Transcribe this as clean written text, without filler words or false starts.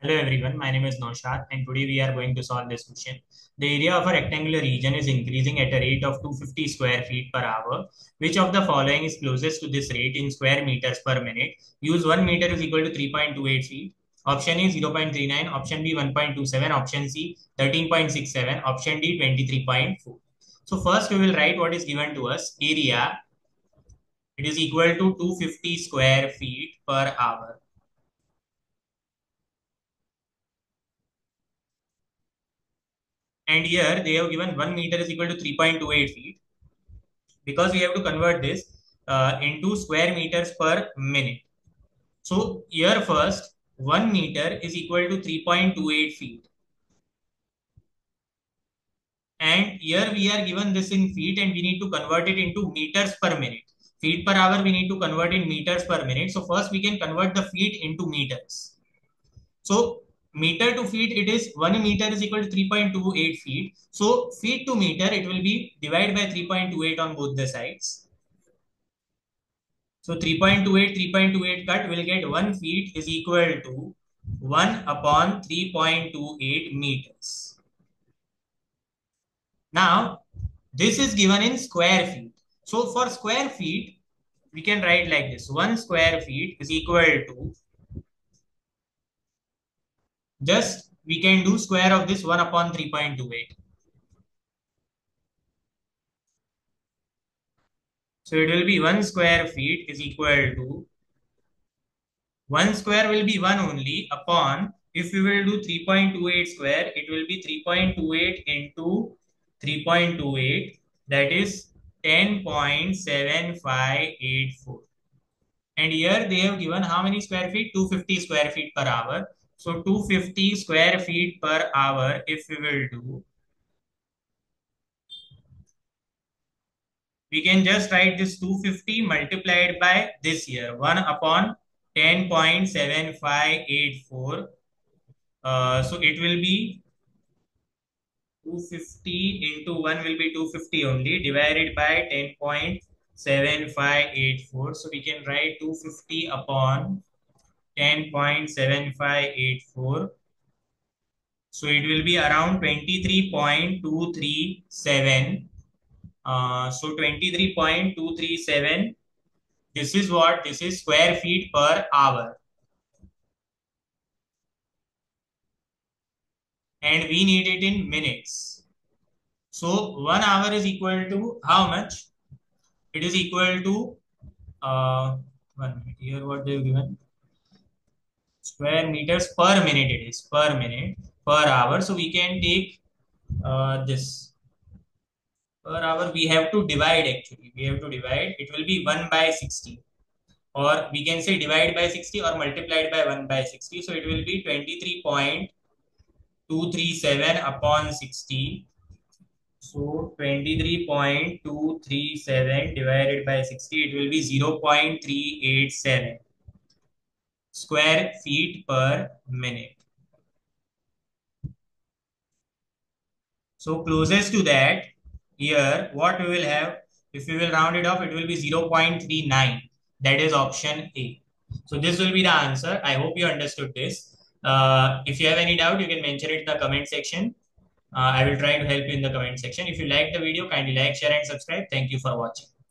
Hello everyone, my name is Naushad and today we are going to solve this question. The area of a rectangular region is increasing at a rate of 250 square feet per hour. Which of the following is closest to this rate in square meters per minute? Use 1 meter is equal to 3.28 feet. Option A 0.39, option B 1.27, option C 13.67, option D 23.4. So first we will write what is given to us. Area, it is equal to 250 square feet per hour. And here they have given 1 meter is equal to 3.28 feet. Because we have to convert this into square meters per minute. So here first 1 meter is equal to 3.28 feet. And here we are given this in feet and we need to convert it into meters per minute. Feet per hour we need to convert in meters per minute. So first we can convert the feet into meters. So meter to feet, it is 1 meter is equal to 3.28 feet. So feet to meter, it will be divided by 3.28 on both the sides. So 3.28 cut will get 1 feet is equal to 1 upon 3.28 meters. Now this is given in square feet. So for square feet, we can write like this. 1 square feet is equal to, just we can do square of this 1 upon 3.28. So it will be 1 square feet is equal to, 1 square will be 1 only upon, if we will do 3.28 square, it will be 3.28 into 3.28, that is 10.7584. And here they have given how many square feet? 250 square feet per hour. So 250 square feet per hour, if we will do, we can just write this 250 multiplied by this here, 1 upon 10.7584. So it will be 250 into 1 will be 250 only, divided by 10.7584. So we can write 250 upon 10.7584. So it will be around 23.237. So 23.237. This is what? This is square feet per hour. And we need it in minutes. So 1 hour is equal to how much? It is equal to 1 minute. Here what they have given. Square meters per minute, it is per minute per hour. So we can take this per hour, we have to divide actually. We have to divide. It will be 1 by 60, or we can say divide by 60 or multiplied by 1 by 60. So it will be 23.237 upon 60. So 23.237 divided by 60, it will be 0.387. square feet per minute. So closest to that, here what we will have, if we will round it off, it will be 0.39. That is option A. So this will be the answer. I hope you understood this. If you have any doubt, you can mention it in the comment section. I will try to help you in the comment section. If you like the video, kindly like, share and subscribe. Thank you for watching.